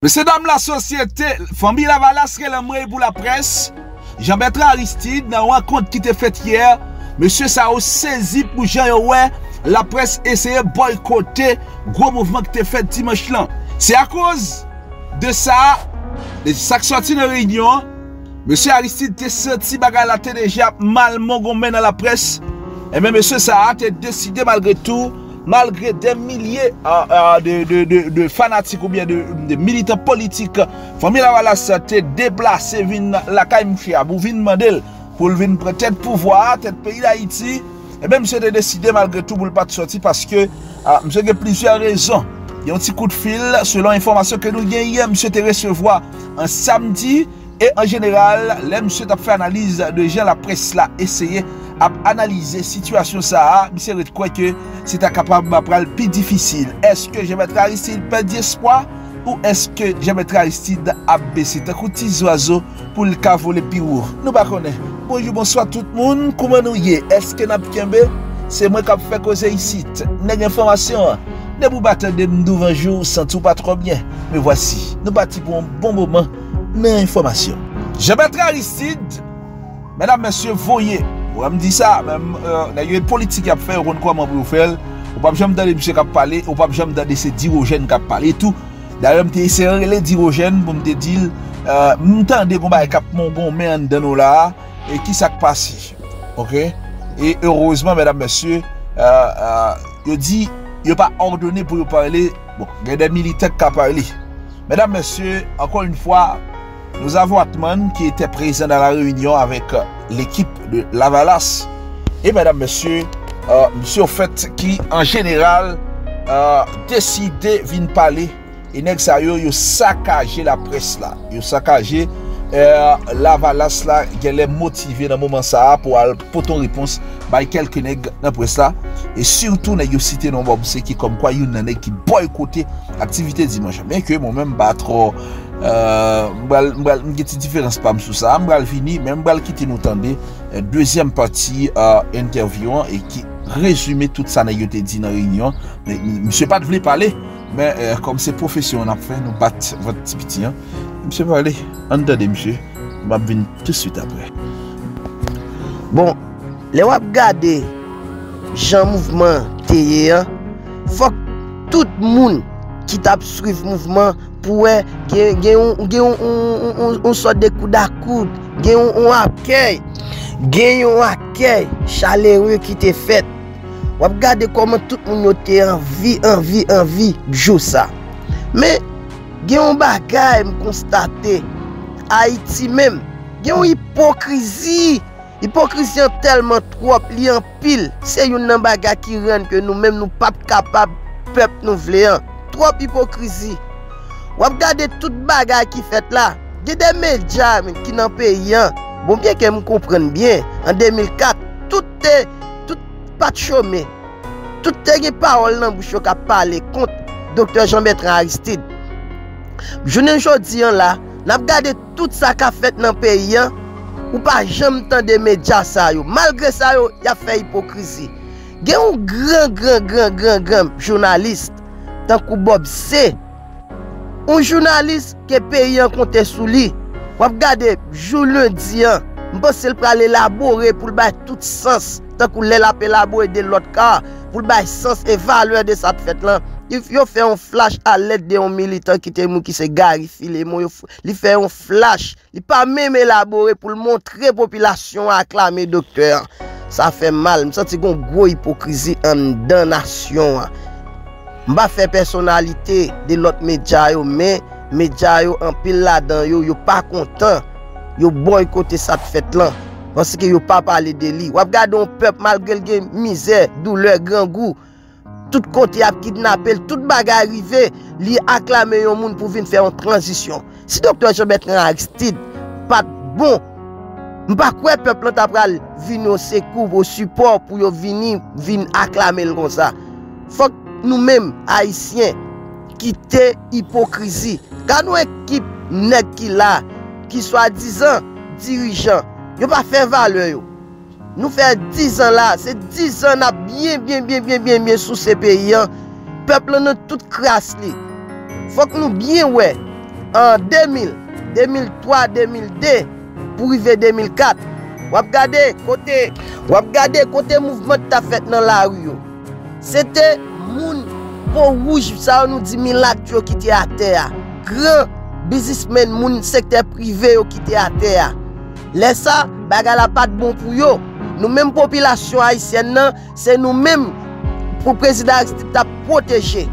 Monsieur dame la société, famille Lavalas, l'aimerait pour la presse. Jean-Bertrand Aristide, dans une rencontre qui était faite hier, monsieur ça a saisi pour Jean-Yowé, la presse essayait de boycotter gros mouvement qui était fait dimanche là. C'est à cause de ça, de ça qui sorti de la réunion, monsieur Aristide te senti bagarre la tête déjà mal mongomé dans la presse. Et même monsieur ça a décidé malgré tout, malgré des milliers de fanatiques ou bien de militants politiques, famille Lavalas te déplacé, vin la Kaimchia, pour venir demander, pour venir prendre tête pouvoir, tête pays d'Haïti. Et bien, monsieur a décidé malgré tout pour ne pas sortir parce que monsieur a plusieurs raisons. Il y a un petit coup de fil, selon l'information que nous avons hier, monsieur te recevoir un samedi. Et en général, les monsieur a fait analyse de gens, la presse là, essayer à analyser situation ça, monsieur de quoi que c'est capable de plus difficile. Est-ce que je mettrai Aristide perdre espoir ou est-ce que je mettrai Aristide abaisser tant que petits oiseaux pour le cas voler plus haut? Nous ne connaissons pas. Bonjour, bonsoir tout le monde. Comment nous y est? Est-ce que nous sommes? C'est moi qui vais faire causer ici. N'est-ce information? Ne vous battez de nouveaux jours sans tout pas trop bien. Mais voici, nous battons pour un bon moment d'information. Jean-Bertrand Aristide, mesdames, messieurs, voyez. On me dit ça, même il y a une politique qui a fait, on ne comment vous faire. On pas jamais d'aller monsieur qui a parlé, on pas jamais d'aller ces dirogènes qui a parlé tout. D'ailleurs, on essayé les dirogènes pour me dire m'entendez qu'on va cap mon bon main dans nous là et qui ça passe. OK? Et heureusement mesdames messieurs, je dis il n'est pas ordonné pour parler. Bon, il y a des militaires qui ont parlé. Mesdames, messieurs, encore une fois, nous avons Edmond qui était présent dans la réunion avec l'équipe de Lavalas. Et mesdames, messieurs, monsieur Fett qui, en général, décidait de venir parler. Et Nexario, il a saccagé la presse là. Il a saccagé Lavalas là. Il est motivé dans le moment ça pour avoir une réponse par quelques nègres dans la presse là. Et surtout, nous avons cité dans Bob C qui, comme quoi, il y a qui boycotté l'activité dimanche. Bien que moi-même, pas trop. Je suis différence pas sur ça. Je vais finir, même je vais quitter nous tendre. Deuxième partie interview et qui résume tout ça. Nous avons dit dans la réunion. Monsieur Pat voulait parler, mais comme c'est profession, on a fait, nous battons votre petit petit. Monsieur Pat, entendez, monsieur. Je vais venir tout de suite après. Bon, les wap gardez. Jean mouvement théier faut tout le monde qui tape suivre mouvement pour on sort des coups à coude on accueil chaleureux qui t'est fait. On regarde comment tout le monde était en vie joue ça. Mais on bagaille me constater Haïti même on hypocrisie. L'hypocrisie est tellement trop, li en pile. C'est une bagarre qui rend que nous-mêmes nous pas capables, peuple nous voulons. Trop hypocrisie. Ou regardez toute bagarre qui fait là. Il y a des médias qui n'en payent rien. Bon bien que me comprenne bien. En 2004, tout pas de chômé. Tout les paroles dans bouche qui parlé contre docteur Jean-Bertrand Aristide. Je ne jodi là, n'a regardé tout ça qu'a fait dans pays. Ou pas jamais tant de médias ça yo. Malgré ça yo, y a fait hypocrisie. Gen un grand journaliste tant que Bob C. Un journaliste qui est payé en compte sous lui. Ou regarder jour lundi an, pense le pral élaborer pour ba tout sens tant que l'élap élaborer de l'autre cas pour ba sens et valeur de cette fête là. Yo fait un flash à l'aide d'un militant qui était mou qui se garifie les mots. Il fait un flash. Il pas même élaboré pour montrer population à acclamer docteur. Ça fait mal. Je sens une grosse hypocrisie en dans nation. Je ne fais personnalité de l'autre média, mais média en pile là-dedans. Yo ne pas content. Yo boycotté cette fête-là. Parce que yo pas parlé de lui. Ou regarde un peuple malgré la misère, douleur, grand goût. Tout côté a kidnappé, tout bagarre arrivé, li acclamé yon moun pour venir faire une transition. Si docteur Jean-Bertrand Aristide pas bon, m'pa quoi peuple t'a pral venir au secours, au support pour yo venir acclamer comme ça. Faut nous-mêmes haïtiens quitter hypocrisie. Quand nous équipe nèg qui là, qui soi-disant dirigeant, yo pas faire valeur yo. Nous faisons 10 ans là, c'est 10 ans là, bien sous ces pays. Peuple, nous tout crasse. Faut que nous bien, ouais. en 2000, 2003, 2002, pour arriver 2004. Vous regardez côté mouvement que tu as fait dans la rue. C'était moun pour rouge, ça nous dit milagre qui était à terre. Grand businessmen, moun secteur privé qui était à terre. Laisse ça, bagala pas de bon pour yo. Nous même population haïtienne, c'est nous mêmes pour le président Aristide t'a protégé.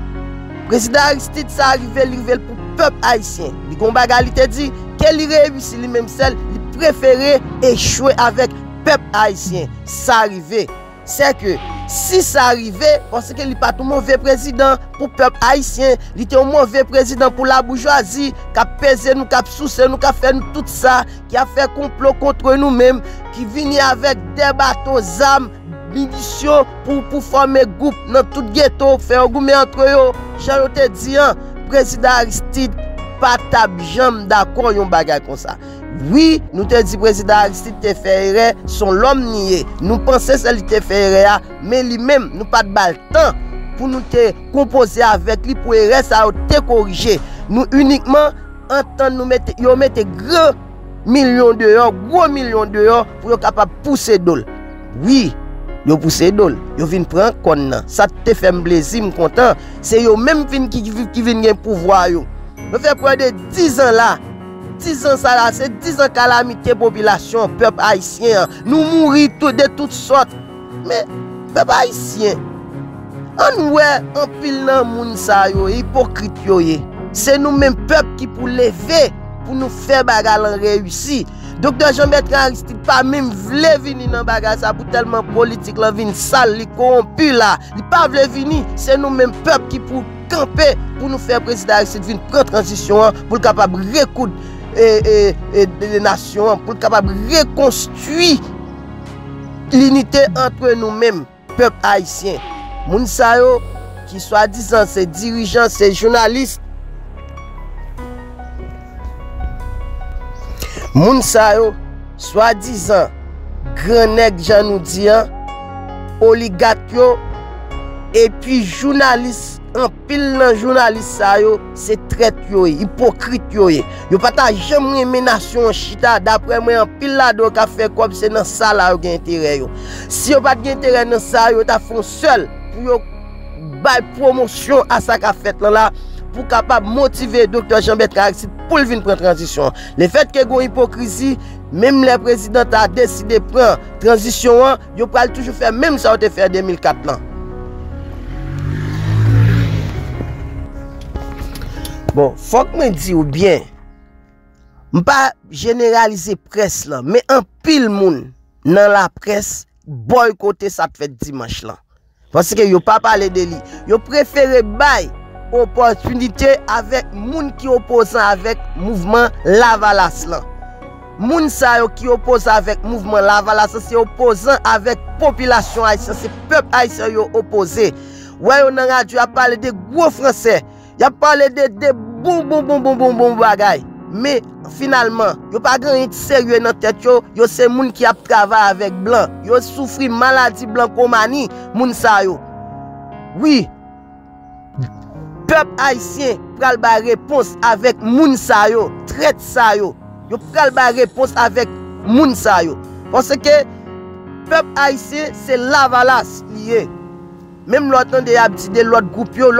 Le président Aristide ça arrivé pour le peuple haïtien. Il a dit qu'elle réussit lui-même seul, il préférait échouer avec le peuple haïtien. Ça arrivé. C'est que si ça arrivait, parce qu'il n'est pas un mauvais président pour le peuple haïtien, il était un mauvais président pour la bourgeoisie, qui a pesé nous, qui a soussé nous, qui a fait tout ça, qui a fait complot contre nous-mêmes, qui vient avec des bateaux, des armes, munitions pour former un groupe dans tout ghetto, faire un groupe entre eux. Jean-Bertrand dit, le président Aristide, pas de jambe d'accord, il y a un bagage comme ça. Oui, nous te dit président Aristide te fait son l'homme nié. Nous pensons que lui te fait mais lui-même nous pas de balle temps pour nous te composer avec lui pour ça te corriger. Nous uniquement entendre nous mettre grand million dehors, gros million dehors pour être capable pousser dol. Oui, yo pousser dol, yo vinn prendre kon nan. Ça te fait plaisir, me content. C'est yo même qui vinn gain pouvoir yo. Nous fait près de 10 ans là. 10 ans ça là, c'est 10 ans calamité population, peuple haïtien. Nous mourir de toutes sortes. Mais peuple haïtien, on ouais en pile dans moun sa yo, hypocrite yo. C'est nous même peuple qui pour lever pour nous faire bagarre réussi. Docteur Jean-Bertrand Aristide pas même vle venir dans bagarre ça pour tellement politique là vinn sale, li corrompu là. Il pas vle venir, c'est nous même peuple qui pour camper pour nous faire président Aristide venir prendre transition pour capable recoudre des nations pour être capable de reconstruire l'unité entre nous-mêmes, peuple haïtien. Mounsayo, qui soi-disant ses dirigeants, ses journalistes, Mounsayo, soi-disant, Grenègue, Janoudien, Oligatio, et puis journalistes. En pile dans journaliste ça yo, c'est traite yo, hypocrite yo. Yo pas ta jamais aimer nation chita d'après moi en pile là do ka fait comme c'est dans ça là yo gain intérêt yo. Si yo pas gain intérêt dans ça yo ta font seul pour yo bay promotion à ça ka fait là pour capable motiver docteur Jean-Bertrand Aristide pour venir prendre transition. Le fait que go hypocrisie même le président a décidé prendre transition, yo pral toujours faire même ça te faire 2004 là. Bon, faut que je dise ou bien, je ne vais pas généraliser la presse, là, mais un pile moun dans la presse, boycotter ça fait dimanche. Là. Parce que yo pas parlé de lui. Yo préféré bail opportunité avec moun qui opposent avec mouvement Lavalas. Là. Moun sa yo qui oppose avec mouvement Lavalas, c'est opposant avec population haïtienne, c'est peuple haïtien yo opposé. Ouais, on a radio à parler de gros français. Il a parlé de bon bagaille. Mais finalement, il n'y a pas grand sérieux dans la tête. Il y a ces gens qui travaillent avec blanc. Ils ont souffert de maladie blanc-comanie. Oui, le peuple haïtien prend la réponse avec les gens. Traite ça. Yo prend la réponse avec les gens. Parce que le peuple haïtien, c'est Lavalas lié. Même l'autre de l'autre groupe yo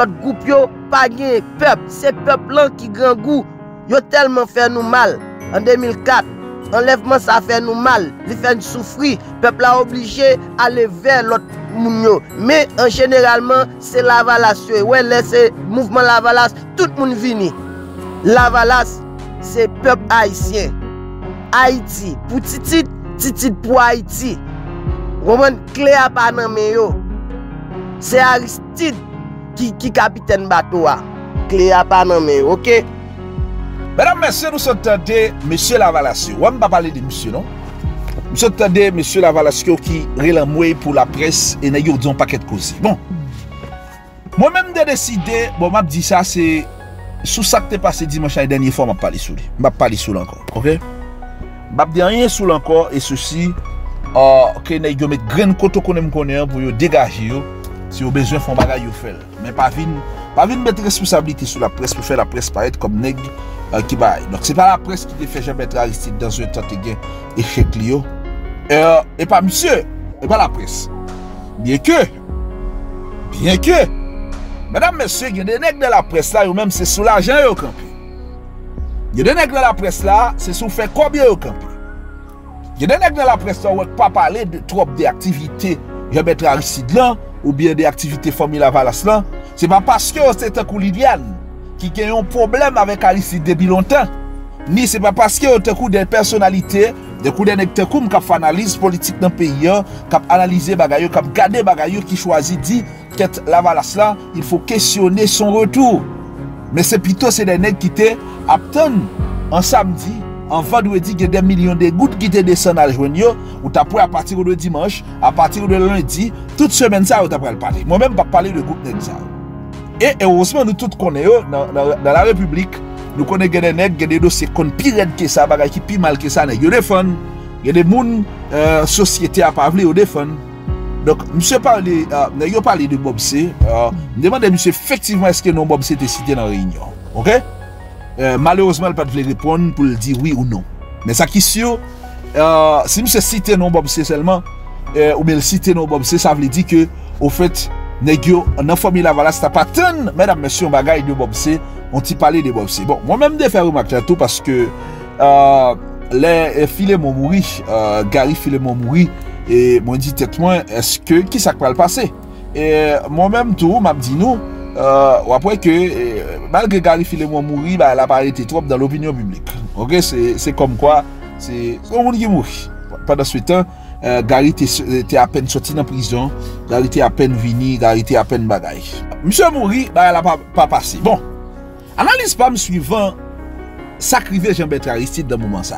pas gain peuple, c'est peuple là qui grand goût. Yo tellement fait nous mal en 2004, enlèvement ça fait nous mal, il fait nous souffrir, peuple là obligé à aller vers l'autre moun. Mais en généralement, c'est Lavalas. Ouais, c'est mouvement Lavalas, tout le monde vini. Lavalas, c'est peuple haïtien. Haïti, pour titit, titit pour Haïti. Roman clair pas nan men yo. C'est Aristide qui capitaine bateau. Cléa pas non mais ok. Mesdames, messieurs, nous sommes tentés, monsieur Lavalas. On ne va pas parler de monsieur, non? Nous sommes tentés, monsieur Lavalas, qui relamoué pour la presse et n'a eu un paquet de causes. Bon, moi-même, j'ai décidé, bon, m'a dit ça, c'est sous ça que t'es passé dimanche la dernière fois, m'a parlé sous lui. M'a parlé sous lui encore, ok? M'a dit rien sous lui encore, et ceci, que n'a eu mettre grain de coton qu'on aime connaître pour dégager. Si vous avez besoin de faire un bagage, vous faites. Mais pas venir mettre responsabilité sur la presse pour faire la presse paraître comme nègre qui baille. Donc c'est pas la presse qui défait Jean-Bertrand Aristide dans un temps de gain échec Clio. Et pas monsieur, et pas la presse. Bien que, mesdames, messieurs, il y a des nègres de la presse là, ou même c'est sous l'argent et au campé. Il y a des nègres de la presse là, c'est sous faire combien au campé. Il y a des nègres de la presse là, on ne peut pas parler de trop des activités Jean-Bertrand Aristide là, ou bien des activités famille Lavalas là. C'est pas parce que c'est un coup Lidiane qui a eu un problème avec Aristide depuis longtemps, ni c'est pas parce que c'est un coup des personnalités. De coup d'un nègtekoum qui a analyse politique dans le pays, qui a analysé bagayo, qui a gardé bagayo, qui choisit dit que Lavalas là, il faut questionner son retour. Mais c'est plutôt des nègres qui étaient attendus en samedi, en vendredi, il y a des millions de gouttes qui descendent à joindre, ou t'apprends à partir de dimanche, à partir de lundi, toute semaine ça, ou t'apprends à parler. Moi-même, je ne vais pas parler de groupe nègre ça. Et heureusement, nous tous connaissons dans la République. Nous connaissons des nègres, des dossiers qui sont pires que ça, qui sont pires mal que ça. Il y a des gens, il y a des gens, société à parler, il y a des gens. Donc, monsieur parlé, nous parlé de Bob C. Nous demandons à monsieur effectivement est-ce que non Bob C était cité dans la réunion. Ok? Malheureusement, il ne peut pas répondre pour le dire oui ou non. Mais ça qui est sûr, si monsieur cité non Bob C seulement, ou bien cité non Bob C, ça veut dire que, au fait, Negyo, on a formé Lavalas, t'as pas tant, mesdames, messieurs, on bagaille de Bob C, on t'y parlait de Bob C. Bon, moi-même, je fais remarquer tout parce que les filets m'ont mouru, Gary filets m'ont mouru, et m'ont dit, tête moi, est-ce que, qui ça va le passer? Et moi-même, tout, m'a dit, nous, après que, malgré Gary filets m'ont mouru, bah, elle a pas arrêté trop dans l'opinion publique. Ok, c'est comme quoi, c'est tout le monde qui mourit. Pendant ce temps, Gary était à peine sorti dans la prison, Gary était à peine venu, Gary était à peine bagaille. Monsieur Mouri, bah, elle n'a pas passé. Bon, analyse pas suivant, sacrifier Jean-Bertrand Aristide dans le moment ça.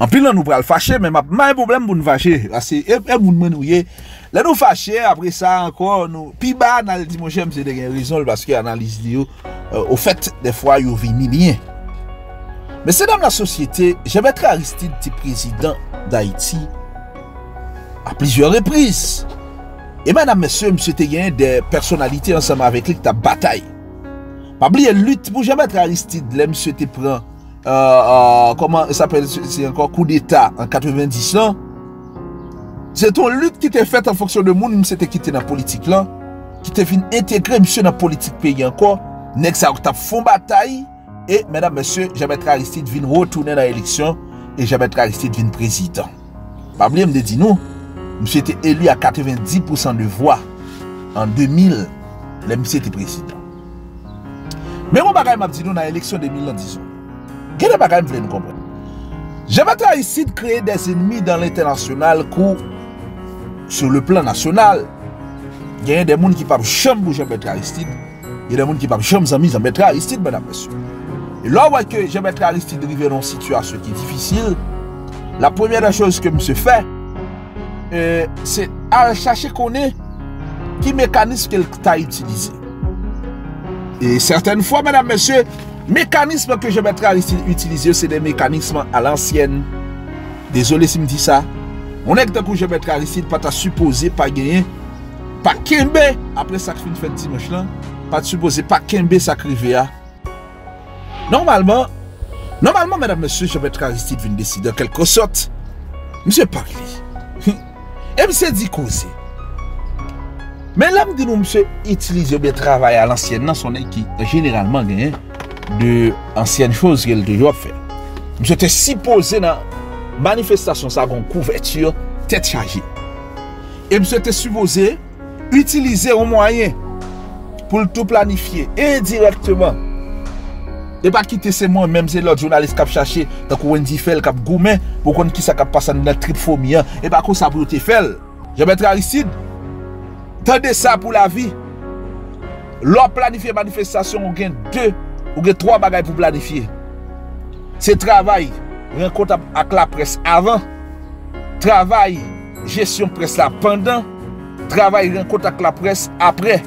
En plus, nous prenons le fâcher, mais il n'y a pas de problème pour nous fâcher. C'est un bon menouillé. Là, nous fâcher, après ça, encore, nous. Puis, bah, dans le dimanche, c'est des raisons parce que l'analyse, au fait, des fois, il n'y a rien. Mais c'est dans la société, Jean-Bertrand Aristide était président d'Haïti à plusieurs reprises. Et madame, monsieur, monsieur, il des personnalités ensemble avec lui qui ont bataille. Pas oublier la lutte pour Jean-Bertrand Aristide, là, monsieur, te prend, comment ça s'appelle, c'est encore coup d'État en 90 ans. C'est ton lutte qui était faite en fonction de monde, monsieur, qui était dans la politique là, qui était venu intégrer monsieur dans la politique pays encore. Next, ça a fait bataille. Et, mesdames, messieurs, Jean-Bertrand Aristide vient retourner dans l'élection et Jean-Bertrand Aristide vient président. Pas oublier, me dit nous, monsieur était élu à 90% de voix en 2000, le monsieur était président. Mais mon bagage m'a dit nous dans l'élection 2018. Quel est le bagage que vous voulez nous comprendre? Jean-Bertrand Aristide crée des ennemis dans l'international sur le plan national. Il y a des gens qui parlent chambre pour Jean-Bertrand Aristide. Il y a des gens qui parlent chambre pour Jean-Bertrand Aristide, mesdames, messieurs. Et là, on que Jean-Bertrand Aristide arrive dans une situation qui est difficile. La première des choses que M. fait, c'est à chercher qu'on est, qui mécanisme qu'elle a utilisé. Et certaines fois, mesdames, messieurs, mécanismes que Jean-Bertrand Aristide utilise, c'est des mécanismes à l'ancienne. Désolé si je me dis ça. On est que coup, Jean-Bertrand Aristide pas supposé, pas gagner, pas Kembe, après ça qui fait dimanche là, pas supposé, pas Kembe, ça crivé. Normalement, mesdames, messieurs, Jean-Bertrand Aristide vient décider en quelque sorte. Monsieur parle. Et monsieur dit causer. Mais l'homme dit nous, monsieur, utilise bien travail à l'ancienne, dans son équipe, généralement, gagné de anciennes choses qu'il devait faire. Monsieur était supposé dans manifestation, ça, une couverture, tête chargée. Et monsieur était supposé utiliser un moyen pour tout planifier indirectement. Et pas quitter c'est moi, même c'est l'autre journaliste qui a cherché, donc Wendy Fell qui a gourmet, pour qu'on qui ça a passé dans la triphonie, et pas qu'on s'abroute Fell. Jean-Bertrand Aristide, tendez ça pour la vie. L'on planifie manifestation, on gagne deux, on gagne trois bagages pour planifier. C'est travail, rencontre avec la presse avant, travail, gestion presse là pendant, travail, rencontre avec la presse après.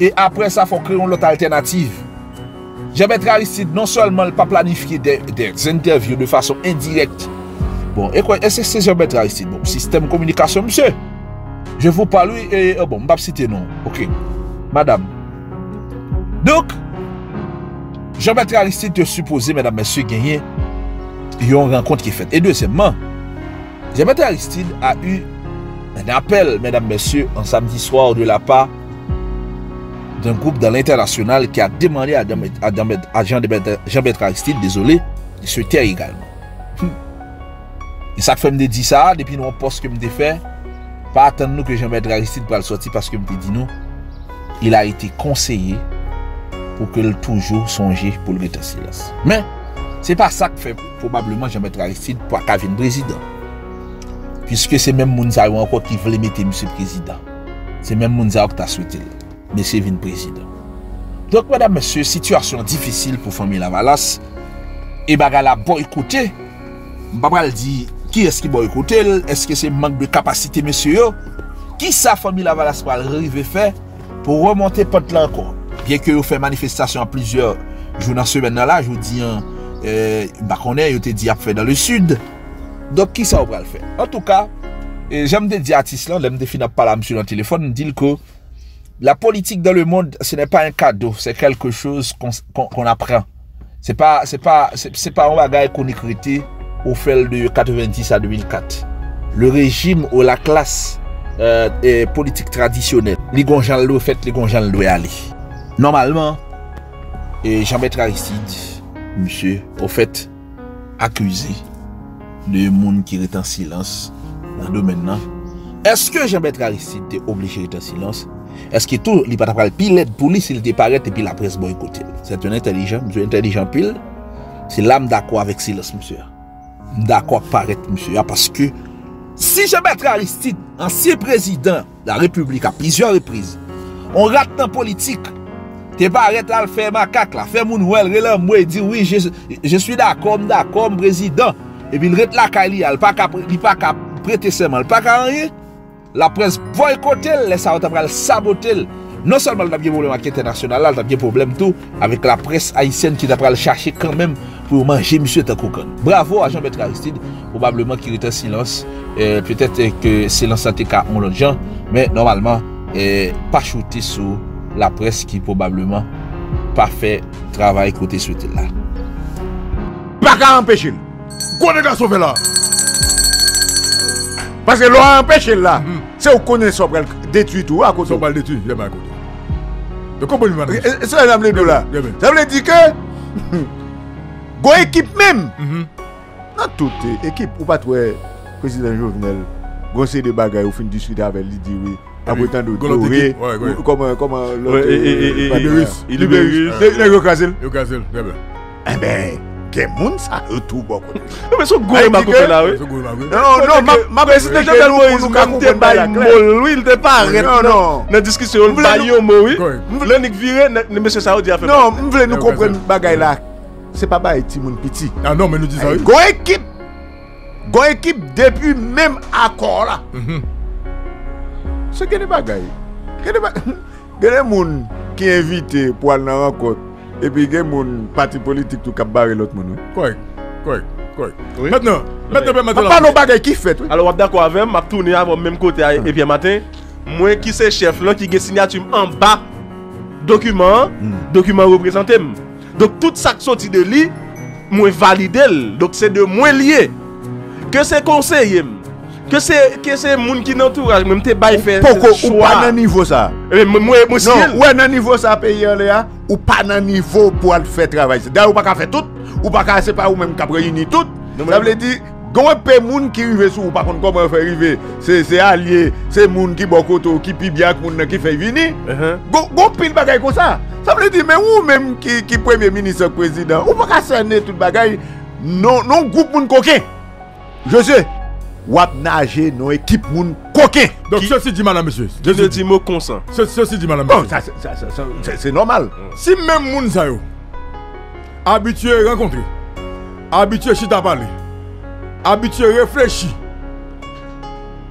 Et après ça, il faut créer une autre alternative. Jean-Bertrand Aristide non seulement n'a pas planifié des interviews de façon indirecte. Bon, et quoi, c'est Jean-Bertrand Aristide. Bon, système communication, monsieur. Je vous parle, oui, et bon, je ne vais pas citer non. Ok, madame. Donc, Jean-Bertrand Aristide te supposé, mesdames, messieurs, gagner une rencontre qui est faite. Et deuxièmement, Jean-Bertrand Aristide a eu un appel, mesdames, messieurs, en samedi soir de la part d'un groupe dans l'international qui a demandé à Jean-Bertrand Aristide, désolé, de se taire également. Et ça fait me dire ça, depuis nous on pense que me fait, pas attendre nous que Jean-Bertrand Aristide pour le sortir parce que me dit non, il a été conseillé pour que le toujours songer pour le rester silence. Mais c'est pas ça que fait probablement Jean-Bertrand Aristide pour devenir président. Puisque c'est même Mounza encore qui voulait mettre monsieur président. C'est même Mounza qui t'a souhaité. Mais c'est venu président. Donc, madame, monsieur, situation difficile pour famille Lavalas. Et bagala boycotter. Babal dit, qui est-ce qui boycotte? Est-ce que c'est manque de capacité, monsieur? Qui sa famille Lavalas va arriver faire pour remonter pente là encore? Bien que vous faites manifestation à plusieurs jours dans ce semaine là, je vous dis, je te dis, fait dans le sud. Donc, qui ça va le faire? En tout cas, j'aime de dire à Tislan, j'aime de finir par la monsieur dans le téléphone, dit que la politique dans le monde, ce n'est pas un cadeau, c'est quelque chose qu'on apprend. C'est pas un bagage qu'on écrit au fait de 90 à 2004. Le régime ou la classe politique traditionnelle, les gonjans l'ont fait, les gonjans l'ont aller. Normalement, Jean-Bertrand Aristide, monsieur, au fait, accusé de monde qui est en silence dans le domaine. Est-ce que Jean-Bertrand Aristide est obligé d'être en silence? Est-ce que tout les patapal pile pour lui s'il déparait et puis la presse boycotte? C'est un intelligent, monsieur intelligent pile. C'est l'âme d'accord avec silence, monsieur. D'accord paraître, monsieur, parce que si Jean-Bertrand Aristide, ancien président de la République à plusieurs reprises, on rate dans politique, t'es pas arrêté à le faire macaque, là, faire moun ouel, relan et dire oui, je suis d'accord, président, et puis il rete la kali, il pas qu'à prêter seulement, il pas qu'à rien. La presse boycotte, laisse à le saboter. Non seulement il y a des problèmes internationaux, il y a des problèmes tout avec la presse haïtienne qui d'après le chercher quand même pour manger monsieur Takoukan. Bravo à Jean-Bertrand Aristide, probablement qu'il était en silence. Peut-être que silence a été en l'autre gens, mais normalement, pas shooter sur la presse qui probablement pas fait travail côté souhaité là. Pas qu'à empêcher. Quoi de sauver là? Parce que l'on a empêché là, c'est au connaissance pour détruire tout à cause de le détruire, je vais à côté. Donc, comment vous m'avez dit? Ça veut dire que, go équipe même, dans toute équipe, ou pas toi, président Jovenel, conseil de bagaille, ou fin de discuter avec lui, dit oui, après tant de doré, comment l'autre. Libérus. Libérus. Yocazil, très bien. Eh bien. Quel monde ça tout bon. Mais ce goût m'a coupé là. Non, ma présidente Jovenel Moïse comme te bail mol, il te pas arrête. Non. La discussion le bail mol oui. L'unique viré monsieur Saoudi a fait. Non, on voulait nous comprendre bagaille là. C'est pas bail petit monde petit. Ah non, mais nous disons oui. Go équipe depuis même accord là. C'est quelle bagaille. Quelle monde qui invité pour aller en rencontre. Et puis il y a un parti politique qui a barré l'autre monde. Correct. Maintenant. Pas nos bagages qui fait. Alors, on est d'accord avec moi, je tourne avant le même côté et puis matin, moi qui suis chef, qui ai signature en bas, document représenté. Donc, tout ça qui sorti de lui, moi valide. Donc, c'est de moi lié. Que c'est conseiller, que c'est moun qui n'entourage, même te bail faire choix. Pas dans niveau ça. Non, ouais dans niveau ça payer là ou pas dans niveau pour le faire travail. D'ailleurs ou pas faire tout ou pas c'est pas ou même qu'après réunir tout. Ça veut dire grand peu moun qui arrive sous ou pas contre comment faire arriver. C'est allié, c'est moun qui bokoto qui pi bien moun qui fait venir. Gon pile bagaille comme ça. Ça veut dire mais ou même qui premier ministre président ou pas cerner tout bagaille non groupe moun coquin. Je sais wap nager nos équipes moun coquin. Donc ceci dit madame monsieur. Je dis mot consent. Ceci dit madame monsieur. Bon ça c'est normal. Si même moun sa yo habitué rencontrer, habitué chita parler, habitué réfléchir,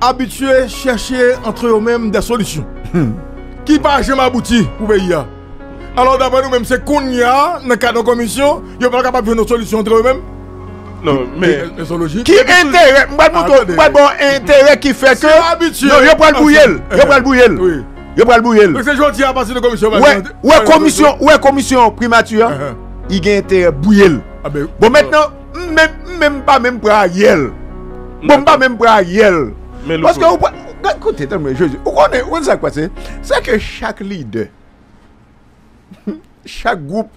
habitué chercher entre eux-mêmes des solutions. Qui pas jamais abouti pour pays. Alors d'après nous-mêmes c'est qu'on y a dans cadre commission, yo pas capable de trouver nos solutions entre eux-mêmes. Non, mais c'est logique. Qui intérêt? Bon intérêt qui fait que. Non, je prends le bouillel. Je prends le bouillel. C'est gentil à passer de commission. Ouais, commission primature. il a intérêt bouiller. Bon maintenant, même pas même pour Ariel. Bon pas même pour Ariel. Parce que écoutez, vous connaissez quoi c'est? C'est que chaque leader, chaque groupe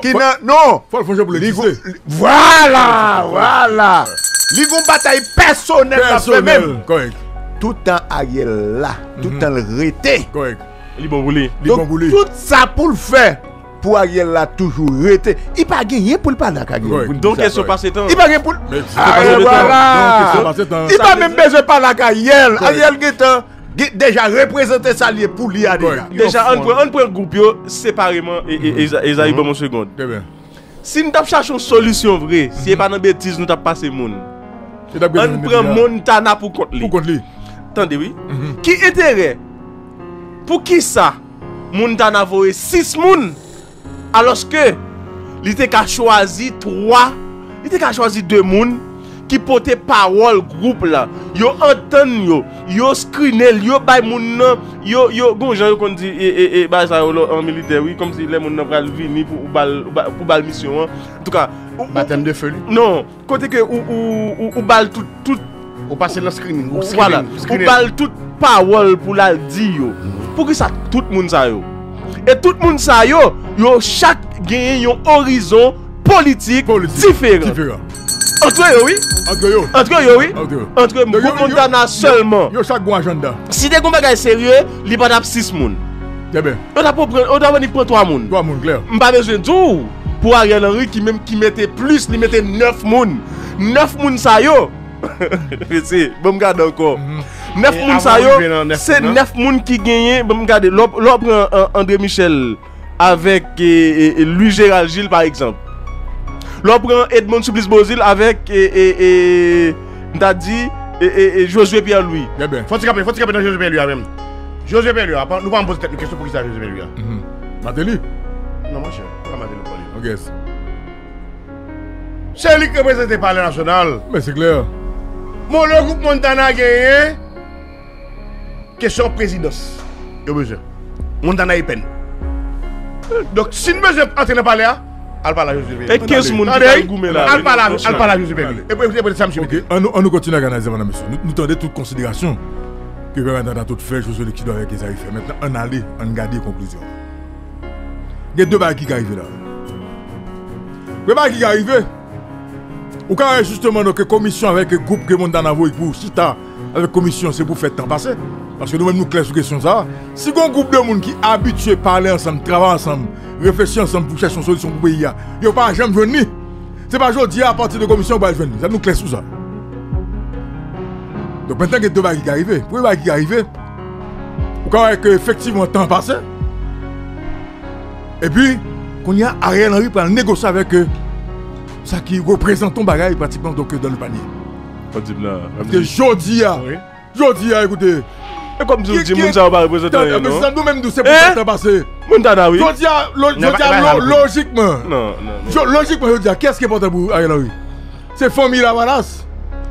qui n'a non, faut le faire pour le dire. Voilà. Ils ont une bataille personnelle après même. Correct. Tout le temps Ariel là, tout le temps le rété. Correct. Donc, tout ça pour le faire, pour Ariel là toujours été. Il n'a pas gagné pour le parler à Ariel. Donc, il se passe temps. Il n'a pas gagné pour le parler à Ariel. Il n'a même besoin de parler à Ariel. Ariel déjà représenté ça pour lui. Déjà, on prend le groupe séparément et ça y va mon seconde. Si nous cherchons une solution vraie, si ce n'est pas une bêtise, nous avons passé le monde. On prend Montana pour contre lui. Attendez, oui. Qui intérêt? Pour qui ça, Montana a voté 6 personnes alors que il a choisi 3, il a choisi 2 personnes qui portaient parole groupe là. Yo entend yo, yo screenel, yo bay moun nan, yo gon jan yo kon di bay ça en militaire oui comme si les moun nan pral venir pour bal mission en tout cas baptême de feu. Non, côté que ou bal tout ou passer le screening. Voilà, ou bal tout parole pour la dire. Pour que ça tout le monde ça yo. Et tout le monde ça yo, yo chaque gagne un horizon politique différent. Entre oui, entre Montana seulement. Yo chaque bon agenda. Si des gars sérieux, il pas d'ap 6 monde. Très bien. On doit prendre 3 monde. 3 monde clair. On pas besoin tout pour Ariel Henry qui mettait plus, il mettait 9 monde. 9 monde ça yo. C'est bon regarde encore. 9 moun sa yo, c'est 9 moun qui gagnent. Bon, regardez, l'opre André Michel avec lui Gérald Gilles par exemple. L'opre Edmond Subliz-Bozil avec Josué Pierre Louis. Faut-il dans Josué Pierre Louis même. Josué Pierre Louis, nous pas poser une question pour qui ça Josué Pierre Louis. Mateli. Non mon cher, pas Mateli. OK. C'est lui qui représente par le national. Mais c'est clair. Mon le groupe Montana a gagné. Question présidence. Il y a besoin. Montana est peine. Donc, si nous besoin d'entrer dans le palais, elle parle à Josué Pierre. Et 15 personnes qui parlent à Josué Pierre. Et puis, ça me suffit. On continue à organiser, madame, monsieur. Nous tendons toute considération que nous avons tout fait, Josué qui doit avec les arrivés. Maintenant, on allait, on garde les conclusions. Il y a deux bails qui arrivent là. Les bails qui arrivent, ou quand justement, que commission avec le groupe que Montana voit pour Chita, avec commission, c'est pour faire le temps passer. Parce que nous-mêmes, nous clairons sur question ça. Si un groupe de monde qui est habitué à parler ensemble, travailler ensemble, réfléchir ensemble pour chercher une solution pour le pays, ils n'ont pas jamais venu. Ce n'est pas aujourd'hui à partir de la commission qu'ils vont venir. Ça nous clair sur ça. Donc maintenant, il y a deux bagues qui arrivent. Pour les bagues qui arrivent, ou quand effectivement le temps passé, et puis, qu'on y a Ariel Henry pour négocier avec eux, ça qui représente ton bagage pratiquement donc, dans le panier. Parce que Jodia, écoutez. Et comme je dis, Montana va représenter rien. Mais ça nous-mêmes, nous, c'est pour ça que ça passe. Montana, oui. Jodia, logiquement. Non. Logiquement, Jodia, qu'est-ce qui est important pour Ariel Henry? C'est famille Lavalas.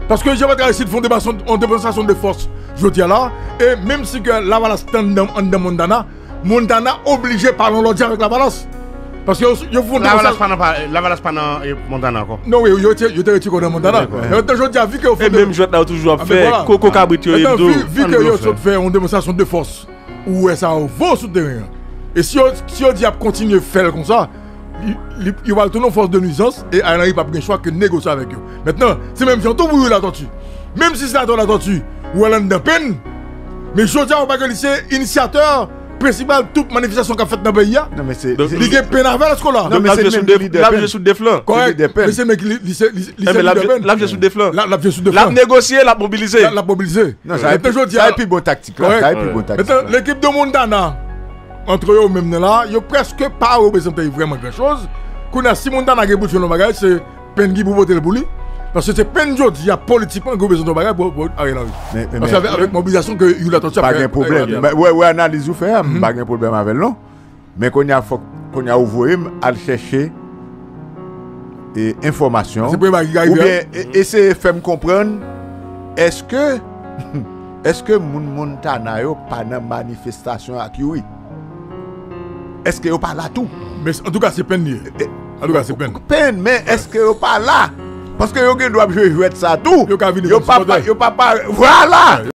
Parce que Jean-Bertrand Aristide font une démonstration de force, Jodia là. Et même si Lavalas tend dans Montana obligé par l'autre avec Lavalas. Parce que Lavalas pendant Montana encore. Non, oui, il était retiré dans Montana. Et même je t'ai toujours fait Coco Cabritio et tout. Vu que vous avez fait une démonstration de force, où ça va soutenir. Et si on dit continuer à faire comme ça, il va tourner en force de nuisance et il n'arrive pas de choix que négocier avec eux. Maintenant, c'est même si on tombe la tortue. Même si c'est la tortue, ou elle a de peine, mais je dis on va que lycée initiateur. Principal toute manifestation qu'a faite dans le pays. Non mais c'est il y a peine avec ce là. Non mais c'est l'objet sous des flancs. Correct. Mais c'est mec l'objet sous des flancs. L'objet sous des flancs. L'a négocié, l'a mobilisé. Non, ça a été aujourd'hui un plus beau tactique. Maintenant l'équipe de Montana entre eux même là, ils presque pas représenté vraiment grand chose. Qu'on a si Montana qui bouche le bagage, c'est peine qui pour voter le bouli. Parce que c'est peine aujourd'hui, il y a politiquement un gros besoin de bagarre pour Ariel Henry. Parce qu'avec mobilisation, il y a pas de problème. Oui, analyse ou faire, pas de problème avec nous. Mais qu'on a ouvert, à chercher des informations. Ou bien, essayer de faire comprendre, est-ce que Montana n'a pas de manifestation à qui oui? Est-ce qu'il n'y a pas là tout? Mais en tout cas, c'est peine. En tout cas, c'est peine. Peine, mais est-ce que vous pas là? Parce que vous avez le droit de jouer ça tout. Vous n'avez pas. Voilà!